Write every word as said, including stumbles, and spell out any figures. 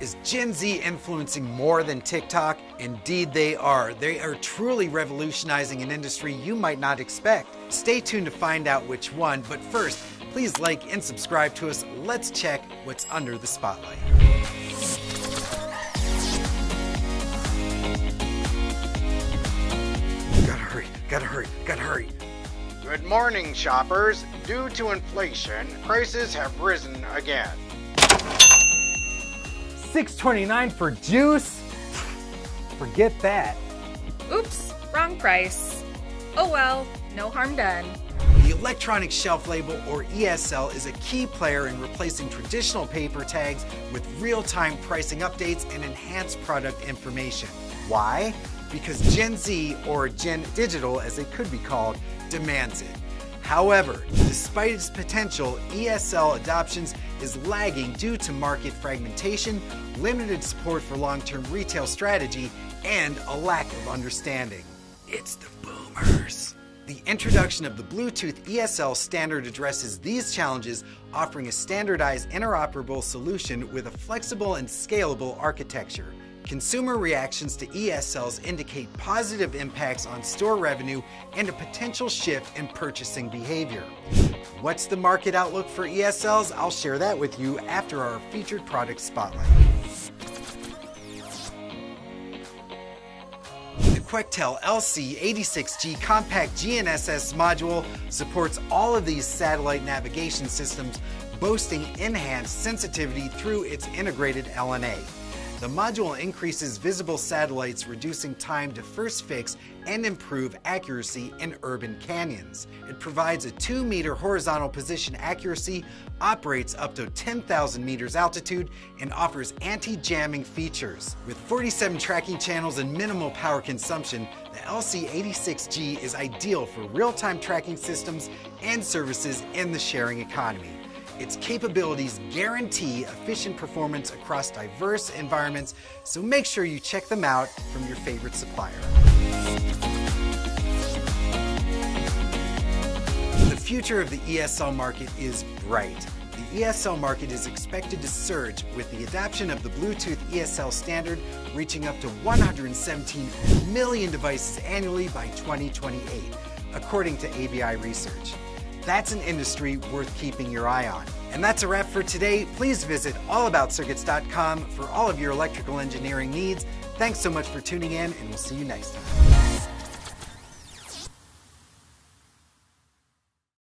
Is Gen Z influencing more than TikTok? Indeed they are. They are truly revolutionizing an industry you might not expect. Stay tuned to find out which one, but first, please like and subscribe to us. Let's check what's under the spotlight. Gotta hurry, gotta hurry, gotta hurry. Good morning, shoppers. Due to inflation, prices have risen again. six twenty-nine for juice? Forget that. Oops, wrong price. Oh well, no harm done. The electronic shelf label, or E S L, is a key player in replacing traditional paper tags with real-time pricing updates and enhanced product information. Why? Because Gen Z, or Gen Digital as it could be called, demands it. However, despite its potential, E S L adoptions is lagging due to market fragmentation, limited support for long-term retail strategy, and a lack of understanding. It's the boomers. The introduction of the Bluetooth E S L standard addresses these challenges, offering a standardized interoperable solution with a flexible and scalable architecture. Consumer reactions to E S Ls indicate positive impacts on store revenue and a potential shift in purchasing behavior. What's the market outlook for E S Ls? I'll share that with you after our featured product spotlight. The Quectel L C eighty-six G compact G N S S module supports all of these satellite navigation systems, boasting enhanced sensitivity through its integrated L N A. The module increases visible satellites, reducing time to first fix and improve accuracy in urban canyons. It provides a two meter horizontal position accuracy, operates up to ten thousand meters altitude, and offers anti-jamming features. With forty-seven tracking channels and minimal power consumption, the L C eighty-six G is ideal for real-time tracking systems and services in the sharing economy. Its capabilities guarantee efficient performance across diverse environments, so make sure you check them out from your favorite supplier. The future of the E S L market is bright. The E S L market is expected to surge with the adoption of the Bluetooth E S L standard, reaching up to one hundred seventeen million devices annually by twenty twenty-eight, according to A B I Research. That's an industry worth keeping your eye on. And that's a wrap for today. Please visit all about circuits dot com for all of your electrical engineering needs. Thanks so much for tuning in, and we'll see you next time.